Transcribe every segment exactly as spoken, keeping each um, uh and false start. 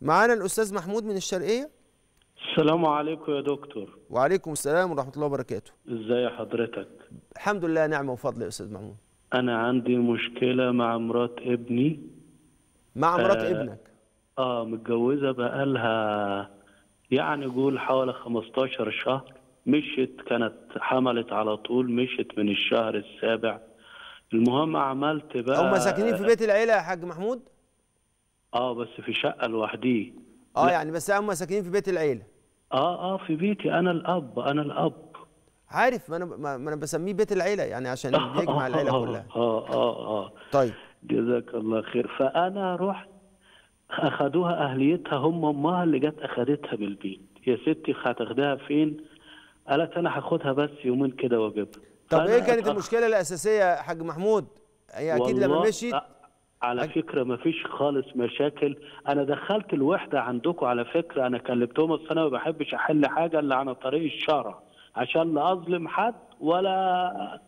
معانا الأستاذ محمود من الشرقية. السلام عليكم يا دكتور. وعليكم السلام ورحمة الله وبركاته. ازاي حضرتك؟ الحمد لله نعمة وفضل يا أستاذ محمود. أنا عندي مشكلة مع مرات ابني. مع مرات آه ابنك؟ آه متجوزة بقالها يعني قول حوالي خمستاشر شهر، مشت كانت حملت على طول، مشت من الشهر السابع. المهم عملت بقى. هما ساكنين في بيت العيلة يا حاج محمود؟ اه بس في شقة لوحدي. اه يعني بس هما ساكنين في بيت العيلة. اه اه في بيتي انا الاب، انا الاب. عارف ما انا ما انا بسميه بيت العيلة يعني عشان آه يجمع آه العيلة آه كلها. اه اه اه طيب جزاك الله خير. فانا رحت اخدوها اهليتها، هم امها اللي جت اخدتها من البيت. يا ستي هتاخدها فين؟ قالت انا هاخدها بس يومين كده واجيبها. طب ايه كانت أتخ... المشكله الاساسيه يا حاج محمود؟ هي اكيد لما مشيت على أك... فكره ما فيش خالص مشاكل. انا دخلت الوحده عندكم على فكره، انا كلمتهم، بس انا ما بحبش احل حاجه الا عن طريق الشرع عشان لا اظلم حد ولا.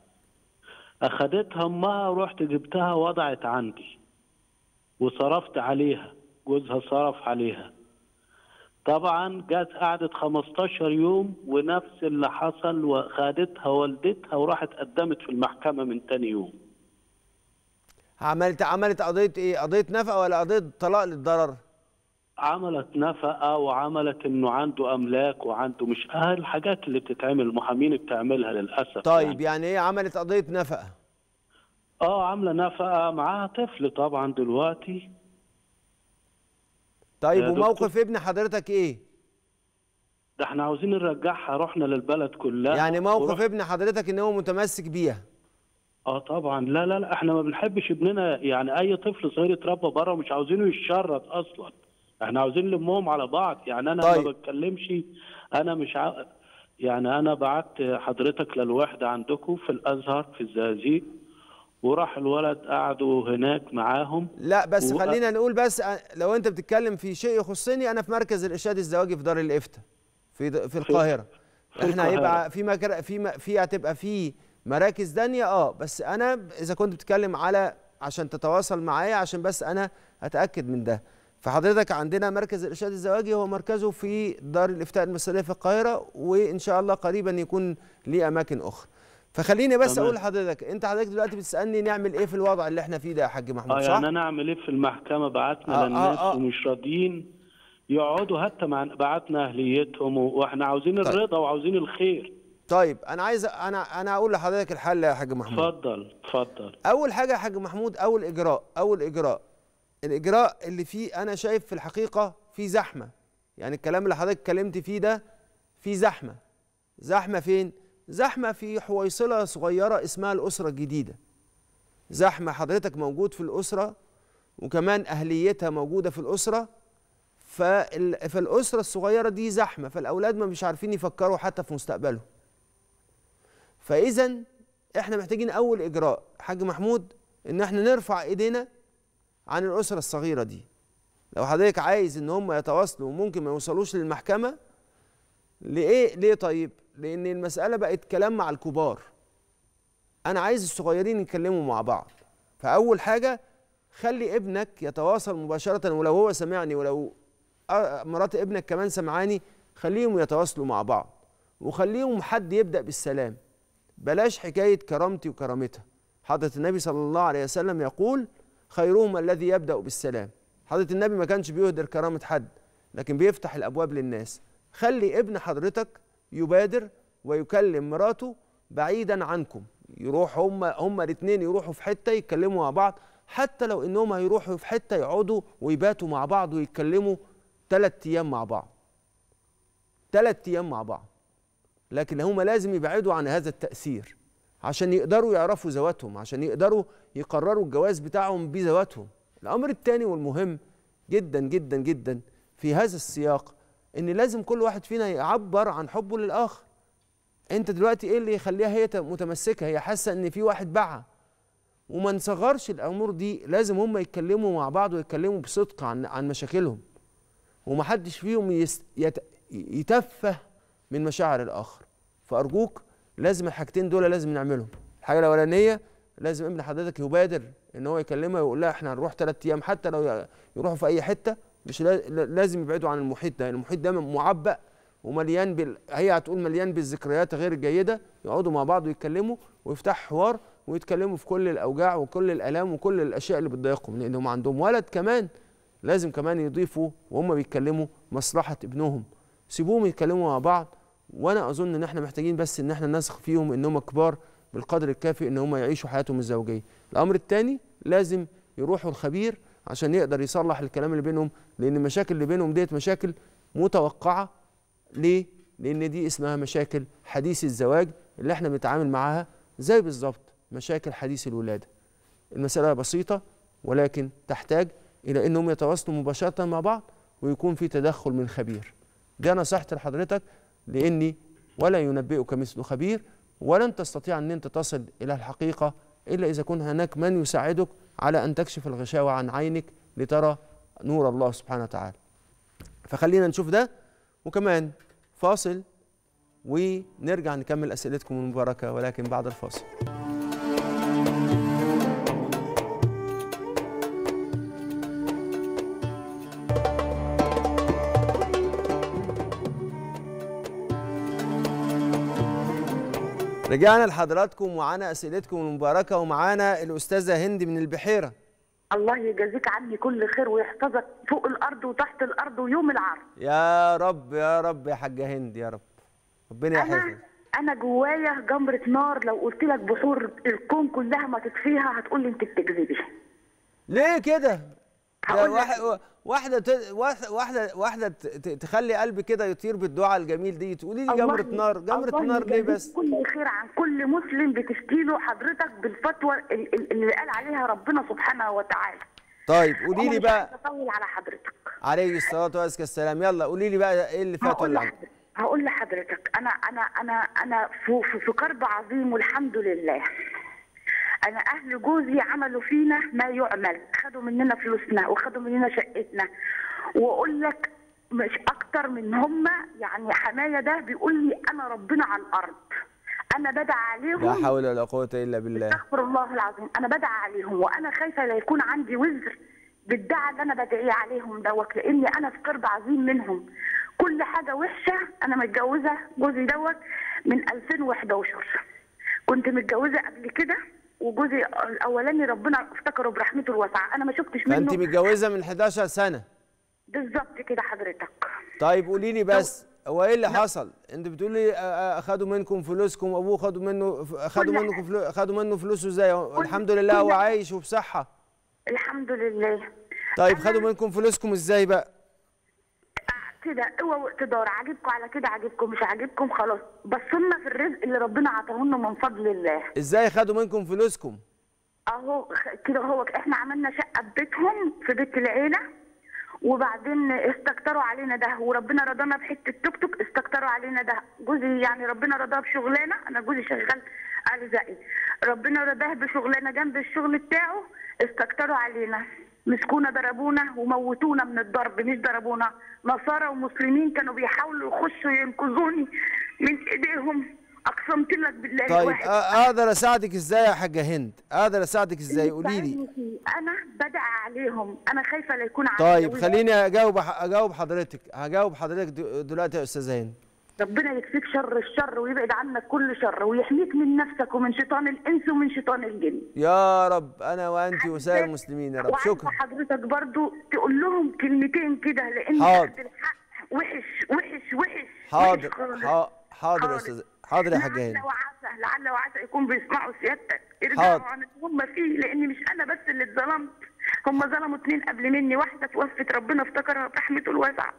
اخدتها امها ورحت جبتها وضعت عندي وصرفت عليها، جوزها صرف عليها. طبعا جت قعدت خمستاشر يوم ونفس اللي حصل، وخدتها والدتها وراحت قدمت في المحكمه من تاني يوم. عملت عملت قضيه ايه؟ قضيه نفقه ولا قضيه طلاق للضرر؟ عملت نفقه وعملت انه عنده املاك وعنده مش اهل، الحاجات اللي بتتعمل المحامين بتعملها للاسف. طيب يعني, يعني ايه عملت قضيه نفقه؟ اه عامله نفقه معاها طفل طبعا دلوقتي. طيب وموقف ابن حضرتك ايه؟ ده احنا عاوزين نرجعها، رحنا للبلد كلها. يعني موقف ورح... ابن حضرتك ان هو متمسك بيها؟ اه طبعا. لا لا لا احنا ما بنحبش ابننا، يعني اي طفل صغير يتربى بره ومش عاوزينه يتشرط اصلا، احنا عاوزين نلمهم على بعض. يعني انا طيب. ما بتكلمش، انا مش ع... يعني انا بعت حضرتك للوحده عندكم في الازهر في الزقازيق، وراح الولد قعدوا هناك معاهم. لا بس و... خلينا نقول، بس لو انت بتتكلم في شيء يخصني انا في مركز الارشاد الزواجي في دار الافتاء في د... في القاهره. في احنا القاهرة. هيبقى في مكر... في م... في هتبقى في مراكز ثانيه. اه بس انا اذا كنت بتتكلم على عشان تتواصل معايا، عشان بس انا اتاكد من ده. فحضرتك عندنا مركز الارشاد الزواجي هو مركزه في دار الافتاء المصريه في القاهره، وان شاء الله قريبا يكون ليه اماكن اخرى. فخليني بس تمام. اقول لحضرتك، انت حضرتك دلوقتي بتسالني نعمل ايه في الوضع اللي احنا فيه ده يا حاج محمود؟ اه يعني انا اعمل ايه في المحكمه؟ بعتنا آه للناس آه آه. ومش راضيين يقعدوا، حتى مع بعتنا اهليتهم، واحنا عاوزين طيب. الرضا وعاوزين الخير. طيب انا عايز انا انا اقول لحضرتك الحل يا حاج محمود. اتفضل اتفضل. اول حاجه يا حاج محمود، اول اجراء اول اجراء الاجراء اللي فيه انا شايف في الحقيقه في زحمه، يعني الكلام اللي حضرتك اتكلمت فيه ده في زحمه. زحمه فين؟ زحمة في حويصلة صغيرة اسمها الأسرة الجديدة. زحمة حضرتك موجود في الأسرة، وكمان أهليتها موجودة في الأسرة، فالأسرة الصغيرة دي زحمة، فالأولاد ما مش عارفين يفكروا حتى في مستقبلهم. فإذا إحنا محتاجين أول إجراء حاج محمود إن إحنا نرفع إيدينا عن الأسرة الصغيرة دي. لو حضرتك عايز إن هم يتواصلوا وممكن ما يوصلوش للمحكمة، لإيه؟ ليه طيب؟ لأن المسألة بقت كلام مع الكبار. أنا عايز الصغيرين يتكلموا مع بعض. فأول حاجة خلي ابنك يتواصل مباشرة، ولو هو سمعني ولو مرات ابنك كمان سمعاني، خليهم يتواصلوا مع بعض، وخليهم حد يبدأ بالسلام. بلاش حكاية كرامتي وكرامتها. حضرة النبي صلى الله عليه وسلم يقول خيرهم الذي يبدأ بالسلام. حضرة النبي ما كانش بيهدر كرامة حد، لكن بيفتح الأبواب للناس. خلي ابن حضرتك يبادر ويكلم مراته بعيدا عنكم، يروح هم هم الاثنين يروحوا في حته يتكلموا مع بعض، حتى لو انهم هيروحوا في حته يقعدوا ويباتوا مع بعض ويتكلموا ثلاث ايام مع بعض. ثلاث ايام مع بعض. لكن هم لازم يبعدوا عن هذا التأثير عشان يقدروا يعرفوا ذواتهم، عشان يقدروا يقرروا الجواز بتاعهم بذواتهم. الأمر الثاني والمهم جدا جدا جدا في هذا السياق ان لازم كل واحد فينا يعبر عن حبه للاخر. انت دلوقتي ايه اللي يخليها هي متمسكه؟ هي حاسه ان في واحد باعها. وما نصغرش الامور دي، لازم هم يتكلموا مع بعض ويتكلموا بصدق عن عن مشاكلهم، ومحدش فيهم يست... يت... يتفه من مشاعر الاخر. فارجوك لازم الحاجتين دول لازم نعملهم. الحاجه الاولانيه لازم ابن حضرتك يبادر ان هو يكلمها ويقول لها احنا هنروح ثلاث ايام، حتى لو يروحوا في اي حته مش لازم يبعدوا عن المحيط ده. المحيط ده معبأ ومليان بال... هي هتقول مليان بالذكريات غير الجيده. يقعدوا مع بعض ويتكلموا ويفتحوا حوار ويتكلموا في كل الاوجاع وكل الالام وكل الاشياء اللي بتضايقهم، لان هم عندهم ولد كمان لازم كمان يضيفوا وهم بيتكلموا مصلحه ابنهم. سيبوهم يتكلموا مع بعض، وانا اظن ان احنا محتاجين بس ان احنا نسخ فيهم ان هم كبار بالقدر الكافي ان هم يعيشوا حياتهم الزوجيه. الامر الثاني لازم يروحوا الخبير عشان يقدر يصلح الكلام اللي بينهم، لان المشاكل اللي بينهم ديت مشاكل متوقعه. ليه؟ لأن دي اسمها مشاكل حديث الزواج اللي احنا بنتعامل معاها زي بالظبط مشاكل حديث الولادة. المسألة بسيطة ولكن تحتاج إلى أنهم يتواصلوا مباشرة مع بعض ويكون في تدخل من خبير. ده نصيحتي لحضرتك، لأني ولا ينبئك مثل خبير، ولن تستطيع أن أنت تصل إلى الحقيقة إلا إذا كان هناك من يساعدك على أن تكشف الغشاوة عن عينك لترى نور الله سبحانه وتعالى. فخلينا نشوف ده وكمان فاصل ونرجع نكمل أسئلتكم المباركة، ولكن بعد الفاصل. رجعنا لحضراتكم ومعانا أسئلتكم المباركة، ومعانا الأستاذة هندي من البحيرة. الله يجازيك عني كل خير ويحفظك فوق الارض وتحت الارض ويوم العرض. يا رب يا رب يا حاجه هند يا رب، ربنا يحفظك. انا انا جوايا جمره نار، لو قلت لك بحور الكون كلها ما تطفيها هتقول لي انت بتكذبي. ليه كده؟ واحده واحده واحده تخلي قلبي كده يطير بالدعاء الجميل دي، تقولي لي جمره نار جمره نار ليه بس؟ كل خير عن كل مسلم بتشكيله حضرتك بالفتوى اللي قال عليها ربنا سبحانه وتعالى. طيب قولي لي بقى، هطول على حضرتك عليه الصلاه وازكى السلام. يلا قولي لي بقى ايه الفتوى اللي عندك. هقول لحضرتك انا انا انا انا في كرب عظيم والحمد لله. أنا أهل جوزي عملوا فينا ما يعمل، خدوا مننا فلوسنا وخدوا مننا شقتنا، وأقول لك مش أكتر من هما يعني. حماية ده بيقول لي أنا ربنا على الأرض، أنا بدعى عليهم. لا حول ولا قوة إلا بالله. أستغفر الله العظيم، أنا بدعى عليهم وأنا خايفة لا يكون عندي وزر بالدعاء اللي أنا بدعيه عليهم دوت، لأني أنا في قرب عظيم منهم. كل حاجة وحشة. أنا متجوزة جوزي دوت من ألفين وإحداشر، كنت متجوزة قبل كده وجوزي الاولاني ربنا افتكره برحمته الواسعه، انا ما شفتش منه. فانت متجوزه من إحداشر سنه بالظبط كده حضرتك. طيب قولي لي بس هو ايه اللي لا. حصل؟ انت بتقولي اخدوا منكم فلوسكم، ابوه خدوا منه خدوا منكم فلوس، خدوا منه فلوسه ازاي؟ الحمد لله هو عايش وبصحه الحمد لله. طيب خدوا منكم فلوسكم ازاي بقى؟ كده اوعوا تدور عاجبكم على كده، عاجبكم مش عاجبكم خلاص، بس لنا في الرزق اللي ربنا عطاهولنا من فضل الله. ازاي خدوا منكم فلوسكم؟ اهو كده هو احنا عملنا شقه في بيتهم في بيت العيله، وبعدين استكتروا علينا ده وربنا رضانا بحته توك توك، استكتروا علينا ده. جوزي يعني ربنا رضاه بشغلانه، انا جوزي شغال ارزاقي، ربنا رضاه بشغلانه جنب الشغل بتاعه، استكتروا علينا مسكونا ضربونا وموتونا من الضرب. مش ضربونا، نصارى ومسلمين كانوا بيحاولوا يخشوا ينقذوني من ايديهم، اقسمت لك بالله. طيب الواحد. اقدر اساعدك ازاي يا حاجه هند؟ اقدر اساعدك ازاي؟ قولي لي. انا بدعى عليهم، انا خايفه لا يكون عندي. طيب خليني اجاوب اجاوب حضرتك هجاوب حضرتك دلوقتي يا استاذه هند. ربنا يكفيك شر الشر ويبعد عنك كل شر ويحميك من نفسك ومن شيطان الانس ومن شيطان الجن يا رب، انا وانت وسائر المسلمين يا رب. شكرا. حضرتك برضو تقول لهم كلمتين كده، لان حاضر. الحق وحش وحش وحش. حاضر وحش. حاضر حاضر يا استاذ. حاضر يا حاجه هند. لعل وعسى لعل وعسى يكون بيسمعوا سيادتك، ارجعوا عن اللي هم فيه، لان مش انا بس اللي اتظلمت، هم ظلموا اتنين قبل مني، واحده توفت ربنا افتكرها برحمته الواسعه،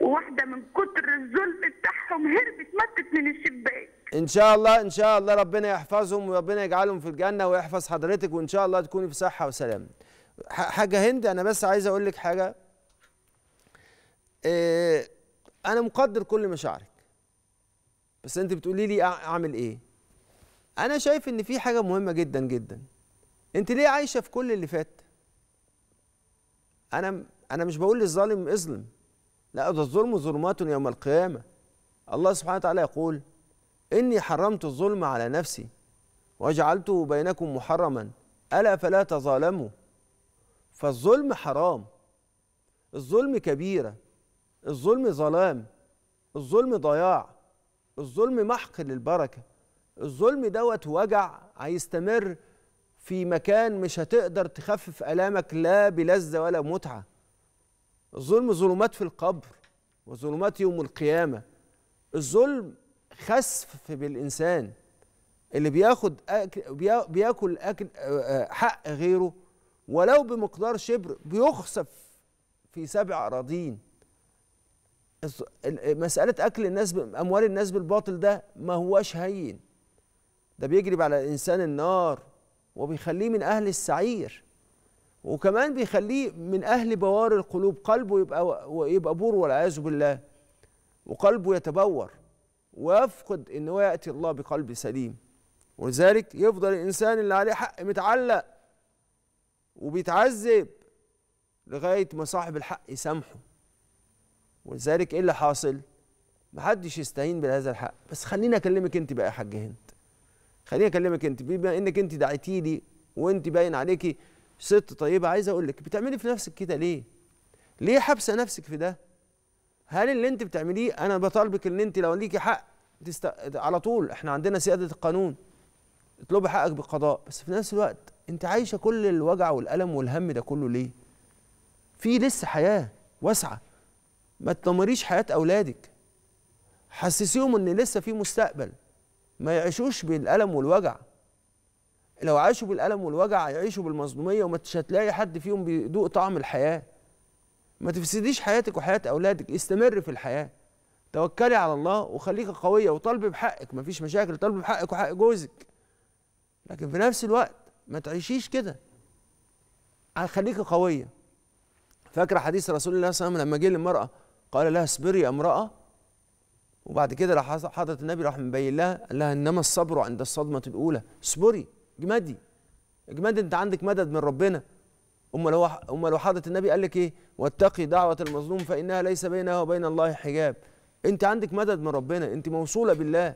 وواحده من كتر الظلم بتاعهم هربت ماتت من الشباك. ان شاء الله ان شاء الله ربنا يحفظهم وربنا يجعلهم في الجنه ويحفظ حضرتك، وان شاء الله تكوني في صحه وسلام. حاجه هند انا بس عايز اقول لك حاجه. إيه انا مقدر كل مشاعرك، بس انت بتقولي لي اعمل ايه؟ انا شايف ان في حاجه مهمه جدا جدا. انت ليه عايشه في كل اللي فات؟ انا انا مش بقول للظالم اظلم، لا، ده الظلم ظلمات يوم القيامة. الله سبحانه وتعالى يقول: إني حرمت الظلم على نفسي وجعلته بينكم محرما ألا فلا تظالموا. فالظلم حرام، الظلم كبيرة، الظلم ظلام، الظلم ضياع، الظلم محق للبركة، الظلم دوت وجع هيستمر في مكان مش هتقدر تخفف ألامك لا بلذة ولا متعة. الظلم ظلمات في القبر وظلمات يوم القيامة. الظلم خسف بالإنسان، اللي بياخد أكل بياكل أكل حق غيره ولو بمقدار شبر بيخسف في سبع أراضين. مسألة أكل الناس أموال الناس بالباطل ده ما هواش هين، ده بيجري على الإنسان النار وبيخليه من أهل السعير، وكمان بيخليه من أهل بوار القلوب. قلبه يبقى يبقى بور والعياذ بالله، وقلبه يتبور ويفقد إن هو يأتي الله بقلب سليم. ولذلك يفضل الإنسان اللي عليه حق متعلق وبيتعذب لغاية ما صاحب الحق يسامحه. ولذلك إيه اللي حاصل؟ محدش يستهين بهذا الحق. بس خليني أكلمك أنت بقى يا حاج هند، خليني أكلمك أنت، بما إنك أنت دعيتي لي وأنت باين عليكي ست طيبة، عايز أقول لك بتعملي في نفسك كده ليه؟ ليه حابسة نفسك في ده؟ هل اللي أنت بتعمليه، أنا بطالبك إن أنت لو ليكي حق تست... على طول، إحنا عندنا سيادة القانون، اطلبي حقك بالقضاء، بس في نفس الوقت أنت عايشة كل الوجع والألم والهم ده كله ليه؟ في لسه حياة واسعة، ما تدمريش حياة أولادك، حسسيهم إن لسه في مستقبل، ما يعيشوش بالألم والوجع. لو عاشوا بالألم والوجع هيعيشوا بالمظلومية، ومش هتلاقي حد فيهم بيدوق طعم الحياة. ما تفسديش حياتك وحياة أولادك، استمر في الحياة، توكلي على الله وخليك قوية وطالبي بحقك، مفيش مشاكل، طالبي بحقك وحق جوزك، لكن في نفس الوقت ما تعيشيش كده، خليك قوية. فاكرة حديث رسول الله صلى الله عليه وسلم لما جه للمرأة قال لها اصبري يا امرأة، وبعد كده راح حضرة النبي راح مبين لها قال لها إنما الصبر عند الصدمة الأولى، اصبري، اجمدي اجمدي، أنت عندك مدد من ربنا. أمال هو أمال هو حضرة النبي قال لك إيه؟ واتقي دعوة المظلوم فإنها ليس بينها وبين الله حجاب. أنت عندك مدد من ربنا، أنت موصولة بالله،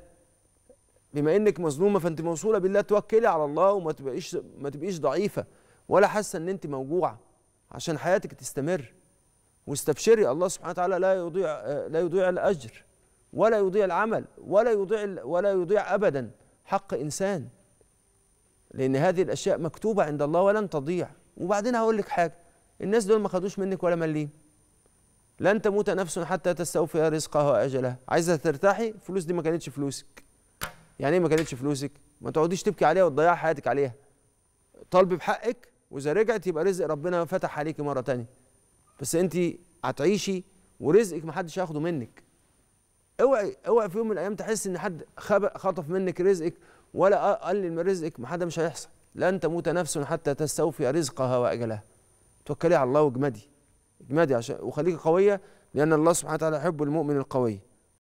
بما إنك مظلومة فأنت موصولة بالله، توكلي على الله وما تبقيش ما تبقيش ضعيفة ولا حاسة إن أنت موجوعة عشان حياتك تستمر. واستبشري، الله سبحانه وتعالى لا يضيع لا يضيع الأجر ولا يضيع العمل ولا يضيع ولا يضيع أبدا حق إنسان، لأن هذه الأشياء مكتوبة عند الله ولن تضيع. وبعدين هقول لك حاجة، الناس دول ما خدوش منك ولا مليم. لن تموت نفس حتى تستوفي رزقها وأجلها. عايزة ترتاحي، فلوس دي ما كانتش فلوسك. يعني إيه ما كانتش فلوسك؟ ما تقعديش تبكي عليها وتضيع حياتك عليها. طالبي بحقك، وإذا رجعت يبقى رزق ربنا فتح عليكي مرة تانية. بس أنت هتعيشي ورزقك ما حدش هياخده منك. اوعي اوعي في يوم من الأيام تحس إن حد خطف منك رزقك ولا قلل من رزقك، ما حدا، مش هيحصل. لن تموت نفس حتى تستوفي رزقها واجلها. توكلي على الله واجمدي، اجمدي عشان وخليكي قويه، لان الله سبحانه وتعالى يحب المؤمن القوي.